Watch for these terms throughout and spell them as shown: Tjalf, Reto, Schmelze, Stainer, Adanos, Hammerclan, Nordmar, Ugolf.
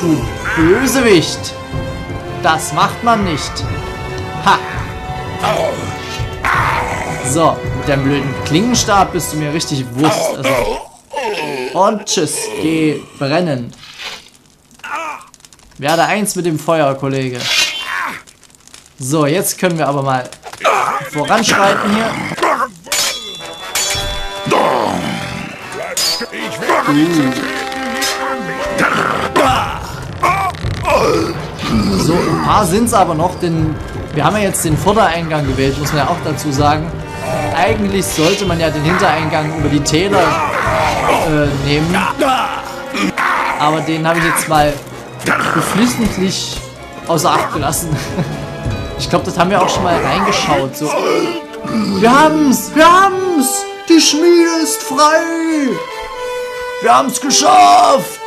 Du Bösewicht! Das macht man nicht. Ha! So, mit deinem blöden Klingenstab bist du mir richtig Wurst. Also. Und tschüss, geh brennen. Werde eins mit dem Feuer, Kollege. So, jetzt können wir aber mal voranschreiten hier. So, ein paar sind es aber noch, denn wir haben ja jetzt den Vordereingang gewählt, muss man ja auch dazu sagen. Eigentlich sollte man ja den Hintereingang über die Täler nehmen. Aber den habe ich jetzt mal geflissentlich außer Acht gelassen. Ich glaube, das haben wir auch schon mal reingeschaut. So. Wir haben's! Wir haben's! Die Schmiede ist frei! Wir haben's geschafft!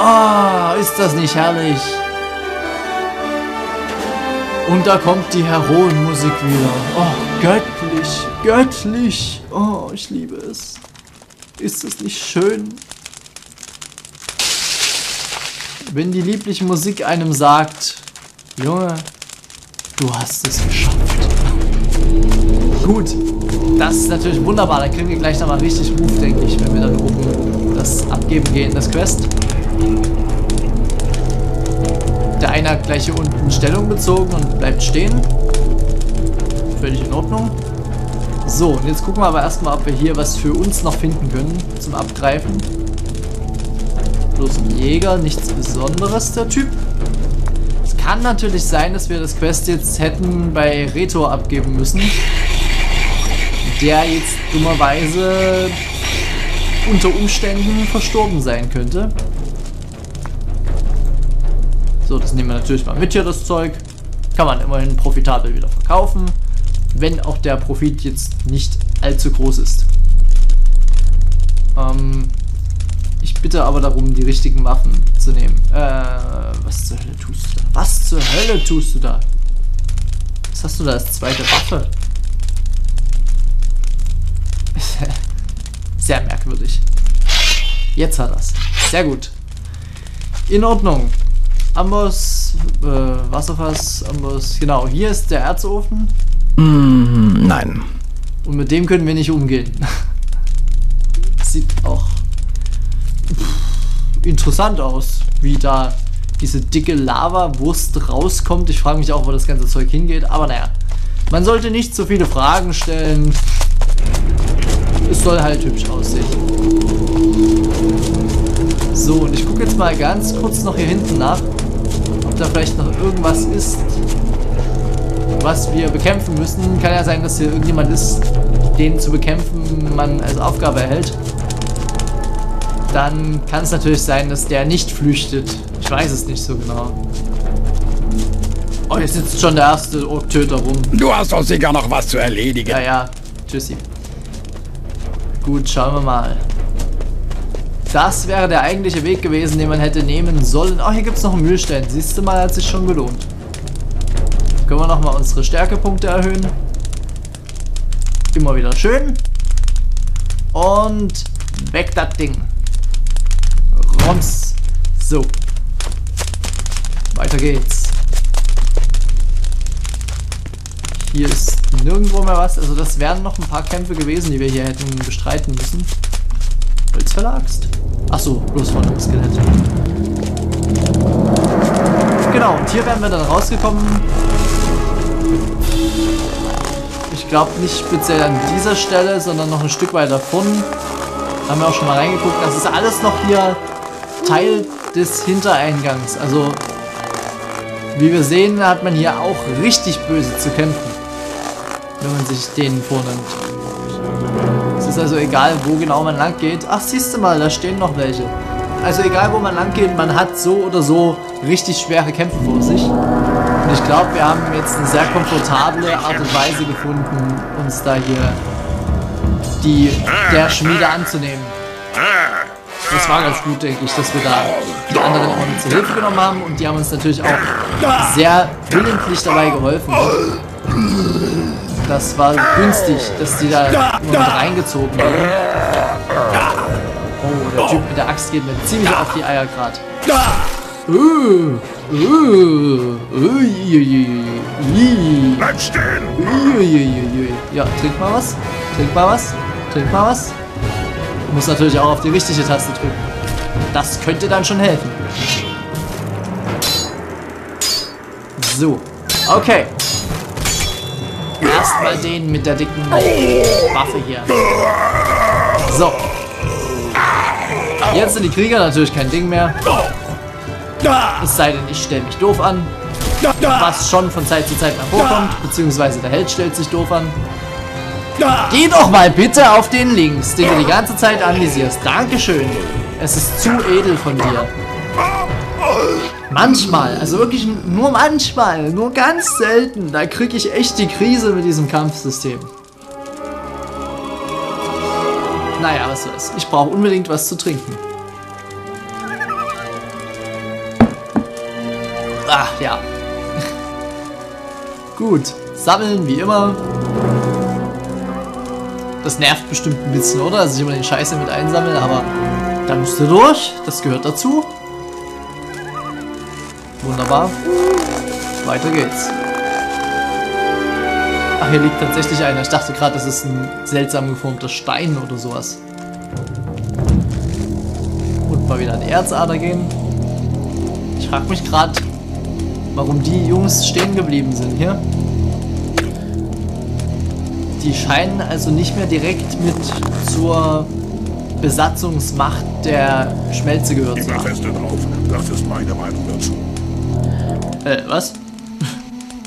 Ah, ist das nicht herrlich? Und da kommt die Heroenmusik wieder. Oh, göttlich, göttlich. Oh, ich liebe es. Ist es nicht schön? Wenn die liebliche Musik einem sagt, Junge, du hast es geschafft. Gut, das ist natürlich wunderbar. Da kriegen wir gleich nochmal richtig Ruf, denke ich, wenn wir dann oben das abgeben gehen, das Quest. Der eine hat gleich hier unten Stellung bezogen und bleibt stehen. Völlig in Ordnung. So, und jetzt gucken wir aber erstmal, ob wir hier was für uns noch finden können zum Abgreifen. Bloß ein Jäger, nichts Besonderes, der Typ. Es kann natürlich sein, dass wir das Quest jetzt hätten bei Reto abgeben müssen. Der jetzt dummerweise unter Umständen verstorben sein könnte. So, das nehmen wir natürlich mal mit hier, das Zeug. Kann man immerhin profitabel wieder verkaufen, wenn auch der Profit jetzt nicht allzu groß ist. Ich bitte aber darum, die richtigen Waffen zu nehmen. Was zur Hölle tust du da? Was zur Hölle tust du da? Was hast du da als zweite Waffe? Sehr merkwürdig. Jetzt hat er's. Sehr gut. In Ordnung. Amboss, Wasserfass, Amboss. Genau, hier ist der Erzofen. Nein. Und mit dem können wir nicht umgehen. Sieht auch interessant aus, wie da diese dicke Lava-Wurst rauskommt. Ich frage mich auch, wo das ganze Zeug hingeht. Aber naja, man sollte nicht so viele Fragen stellen. Es soll halt hübsch aussehen. So, und ich gucke jetzt mal ganz kurz noch hier hinten nach, ob da vielleicht noch irgendwas ist, was wir bekämpfen müssen. Kann ja sein, dass hier irgendjemand ist, den zu bekämpfen man als Aufgabe erhält. Dann kann es natürlich sein, dass der nicht flüchtet. Ich weiß es nicht so genau. Oh, jetzt sitzt schon der erste Ork-Töter rum. Du hast doch sicher noch was zu erledigen. Ja, ja. Tschüssi. Gut, schauen wir mal. Das wäre der eigentliche Weg gewesen, den man hätte nehmen sollen. Oh, hier gibt es noch einen Mühlstein. Siehst du mal, hat sich schon gelohnt. Können wir nochmal unsere Stärkepunkte erhöhen. Immer wieder schön. Und weg das Ding. Roms. So. Weiter geht's. Hier ist nirgendwo mehr was. Also das wären noch ein paar Kämpfe gewesen, die wir hier hätten bestreiten müssen. Holzfäller-Axt? Achso, bloß von dem Skelett. Genau, und hier wären wir dann rausgekommen. Ich glaube nicht speziell an dieser Stelle, sondern noch ein Stück weiter vorne. Da haben wir auch schon mal reingeguckt. Das ist alles noch hier Teil des Hintereingangs. Also, wie wir sehen, hat man hier auch richtig böse zu kämpfen, wenn man sich denen vornimmt. Es ist also egal, wo genau man lang geht. Ach, siehst du mal, da stehen noch welche. Also egal, wo man lang geht, man hat so oder so richtig schwere Kämpfe vor sich. Und ich glaube, wir haben jetzt eine sehr komfortable Art und Weise gefunden, uns da hier der Schmiede anzunehmen. Das war ganz gut, denke ich, dass wir da die anderen auch mit zur Hilfe genommen haben und die haben uns natürlich auch sehr willentlich dabei geholfen. Das war günstig, dass die da immer mit reingezogen wurden. Oh, Der Typ mit der Axt geht mir ziemlich auf die Eier gerade. Bleib stehen! Ja, trink mal was. Trink mal was. Trink mal was. Du musst natürlich auch auf die richtige Taste drücken. Das könnte dann schon helfen. So. Okay. Erstmal den mit der dicken Waffe hier. So. Jetzt sind die Krieger natürlich kein Ding mehr. Es sei denn, ich stelle mich doof an. Was schon von Zeit zu Zeit hervorkommt. Beziehungsweise der Held stellt sich doof an. Geh doch mal bitte auf den Links, den du die ganze Zeit anvisierst. Dankeschön. Es ist zu edel von dir. Manchmal, also wirklich nur manchmal, nur ganz selten, da kriege ich echt die Krise mit diesem Kampfsystem. Naja, was soll's. Ich brauche unbedingt was zu trinken. Ach ja. Gut, sammeln wie immer. Das nervt bestimmt ein bisschen, oder? Dass ich immer den Scheiße mit einsammle, aber da musst du durch. Das gehört dazu. Wunderbar. Weiter geht's. Ach, hier liegt tatsächlich einer. Ich dachte gerade, das ist ein seltsam geformter Stein oder sowas. Und mal wieder an die Erzader gehen. Ich frage mich gerade, warum die Jungs stehen geblieben sind hier. Die scheinen also nicht mehr direkt mit zur Besatzungsmacht der Schmelze gehört zu haben. Feste drauf. Das ist meine Meinung dazu. Was?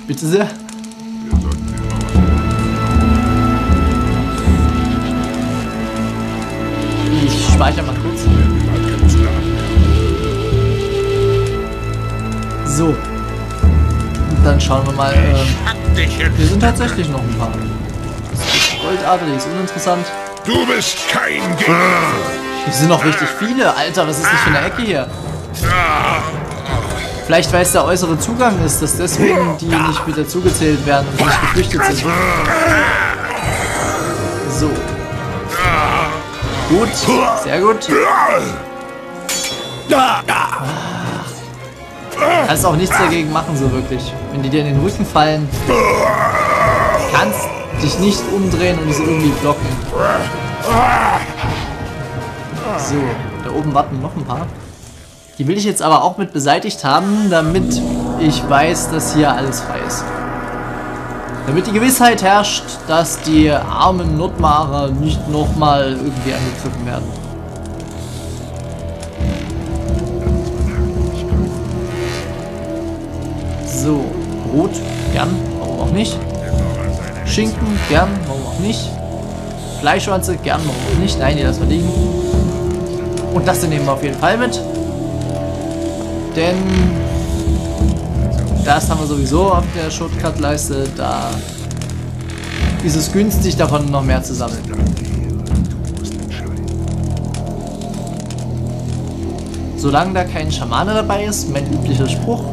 Bitte sehr. Ich speichere mal kurz. So. Und dann schauen wir mal. Wir sind tatsächlich noch ein paar. Goldader, die ist uninteressant. Du bist kein Gegner. Hier sind noch richtig viele. Alter, was ist das für eine Ecke hier? Vielleicht weil es der äußere Zugang ist, dass deswegen die nicht wieder zugezählt werden und nicht geflüchtet sind. So. Gut, sehr gut. Kannst auch nichts dagegen machen, so wirklich. Wenn die dir in den Rücken fallen, kannst dich nicht umdrehen und es irgendwie blocken. So, da oben warten noch ein paar. Die will ich jetzt aber auch mit beseitigt haben, damit ich weiß, dass hier alles frei ist. Damit die Gewissheit herrscht, dass die armen Nordmarer nicht nochmal irgendwie angegriffen werden. So, Brot, gern, warum auch nicht. Schinken, gern, warum auch nicht. Fleischwanze, gern, warum auch nicht. Nein, die lassen wir liegen. Und das nehmen wir auf jeden Fall mit. Denn das haben wir sowieso auf der Shortcut-Leiste, da ist es günstig, davon noch mehr zu sammeln. Solange da kein Schamane dabei ist, mein üblicher Spruch,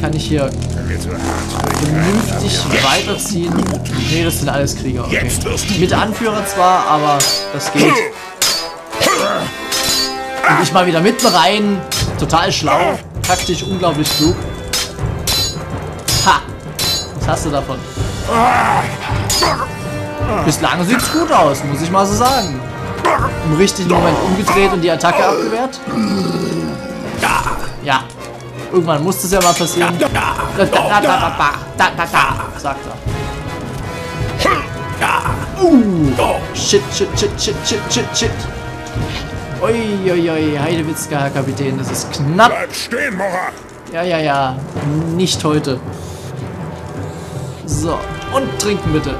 kann ich hier vernünftig weiterziehen. Ne, das sind alles Krieger. Okay. Mit Anführer zwar, aber das geht. Und ich mal wieder mitten rein. Total schlau. Taktisch unglaublich klug. Ha! Was hast du davon? Bislang sieht's gut aus, muss ich mal so sagen. Im richtigen Moment umgedreht und die Attacke abgewehrt. Ja. Irgendwann muss das ja mal passieren. Sagt er. Shit. Uiuiui, Heidewitzka, Herr Kapitän, das ist knapp. Bleib stehen, Mocher! Ja, nicht heute. So, und trinken bitte.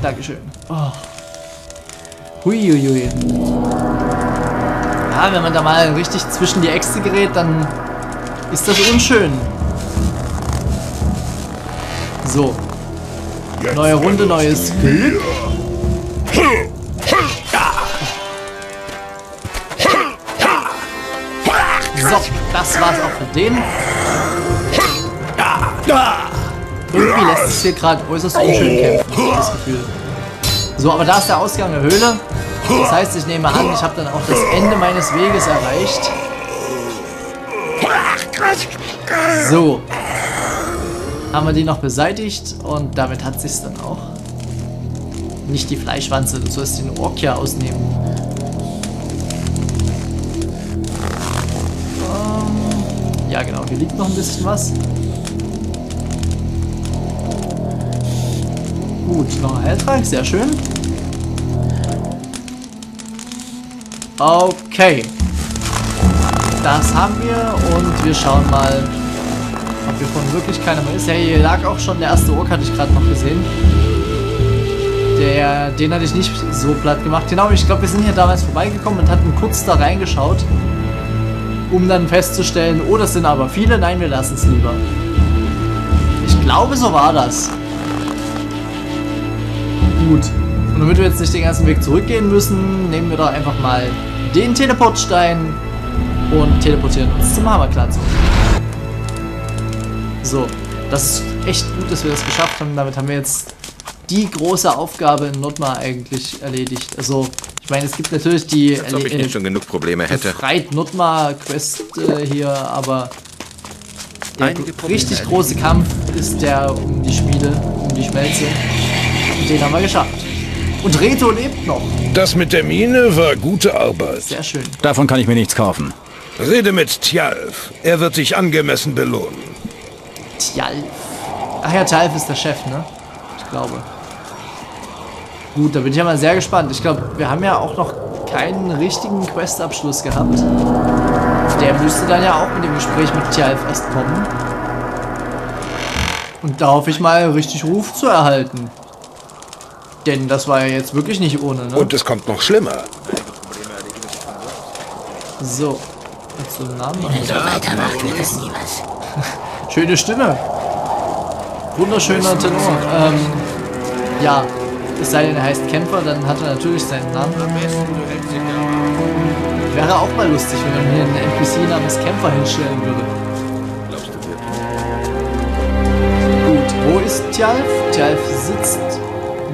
Dankeschön. Oh. Huiuiui. Ja, wenn man da mal richtig zwischen die Äxte gerät, dann ist das unschön. So. Neue Runde, neues Glück. So, das war's auch für den. Irgendwie lässt es hier gerade äußerst unschön kämpfen, das Gefühl. So, aber da ist der Ausgang der Höhle. Das heißt, ich nehme an, ich habe dann auch das Ende meines Weges erreicht. So. Haben wir die noch beseitigt und damit hat sich's dann auch. Nicht die Fleischwanze, du sollst den Ork ja ausnehmen. Ja genau, hier liegt noch ein bisschen was. Gut, noch ein Heiltrank, sehr schön. Okay. Das haben wir und wir schauen mal, ob hier von wirklich keiner mehr ist. Hey, hier lag auch schon der erste Ork, hatte ich gerade noch gesehen. Den hatte ich nicht so platt gemacht. Genau, ich glaube, wir sind hier damals vorbeigekommen und hatten kurz da reingeschaut, um dann festzustellen, oh, das sind aber viele. Nein, wir lassen es lieber. Ich glaube, so war das. Gut. Und damit wir jetzt nicht den ganzen Weg zurückgehen müssen, nehmen wir doch einfach mal den Teleportstein und teleportieren uns zum Hammerclan. So, das ist echt gut, dass wir das geschafft haben. Damit haben wir jetzt die große Aufgabe in Nordmar eigentlich erledigt. Also, ich meine, es gibt natürlich die Befreit Nordmar-Quest hier, aber der richtig große Kampf ist der um die Schmiede, um die Schmelze. Und den haben wir geschafft. Und Reto lebt noch. Das mit der Mine war gute Arbeit. Sehr schön. Davon kann ich mir nichts kaufen. Rede mit Tjalf. Er wird dich angemessen belohnen. Tjalf. Ach ja, Tjalf ist der Chef, ne? Ich glaube. Gut, da bin ich ja mal sehr gespannt. Ich glaube, wir haben ja auch noch keinen richtigen Questabschluss gehabt. Der müsste dann ja auch mit dem Gespräch mit Tjalf erst kommen. Und da hoffe ich mal, richtig Ruf zu erhalten. Denn das war ja jetzt wirklich nicht ohne, ne? Und es kommt noch schlimmer. So. Jetzt so einen Namen machen. So weitermacht, wird es nie was. Schöne Stimme. Wunderschöner Tenor. Ja. Es sei denn, er heißt Kämpfer, dann hat er natürlich seinen Namen. Wäre auch mal lustig, wenn man mir einen NPC namens Kämpfer hinstellen würde. Glaubst du wirklich? Gut, wo ist Tjalf? Tjalf sitzt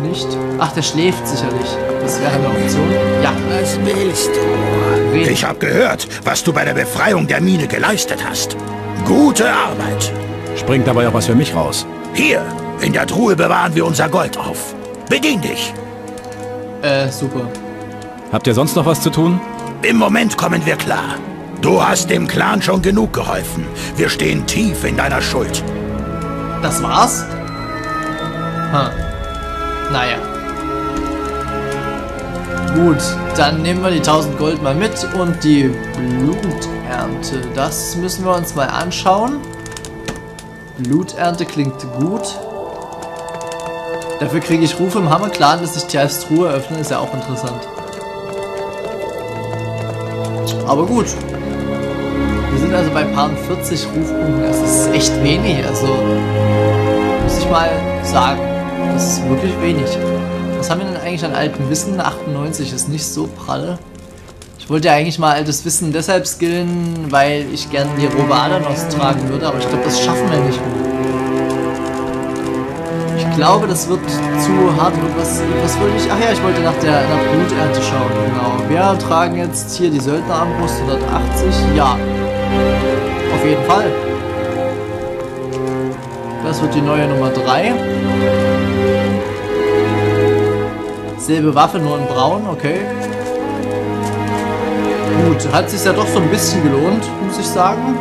nicht. Ach, der schläft sicherlich. Das wäre eine Option. Ja. Was willst du? Reden. Ich habe gehört, was du bei der Befreiung der Mine geleistet hast. Gute Arbeit. Springt dabei auch was für mich raus. Hier, in der Truhe bewahren wir unser Gold auf. Bedien dich! Super. Habt ihr sonst noch was zu tun? Im Moment kommen wir klar. Du hast dem Clan schon genug geholfen. Wir stehen tief in deiner Schuld. Das war's? Hm. Naja. Gut, dann nehmen wir die 1000 Gold mal mit und die Bluternte. Das müssen wir uns mal anschauen. Bluternte klingt gut. Dafür kriege ich Rufe im Hammerclan, dass ich Tjalfs Truhe öffne, ist ja auch interessant. Aber gut. Wir sind also bei paar 40 Rufpunkten. Das ist echt wenig, also muss ich mal sagen. Das ist wirklich wenig. Was haben wir denn eigentlich an altem Wissen? 98 ist nicht so pralle. Ich wollte ja eigentlich mal altes Wissen deshalb skillen, weil ich gerne die robe Adanos tragen würde, aber ich glaube, das schaffen wir nicht mehr. Ich glaube, das wird zu hart. Und was wollte ich? Ach ja, ich wollte nach Bluternte schauen. Genau. Wir tragen jetzt hier die Söldnerarmbrust 180. Ja. Auf jeden Fall. Das wird die neue Nummer 3. Selbe Waffe, nur in braun. Okay. Gut. Hat sich ja doch so ein bisschen gelohnt, muss ich sagen.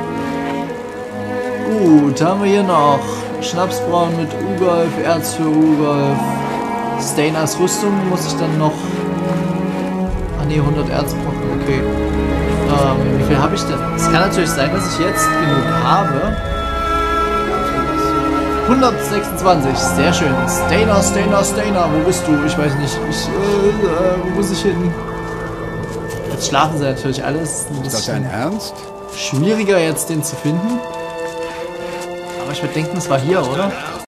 Gut. Haben wir hier noch Schnapsbraun mit Ugolf, Erz für Ugolf, Stainers Rüstung muss ich dann noch. Ah ne, 100 Erzbrocken, okay. Wie viel habe ich denn? Es kann natürlich sein, dass ich jetzt genug habe. 126, sehr schön. Stainer, wo bist du? Ich weiß nicht. Wo muss ich hin? Jetzt schlafen sie natürlich alles. Ist das dein Ernst? Schwieriger jetzt den zu finden. Ich würde denken, es war hier, oder?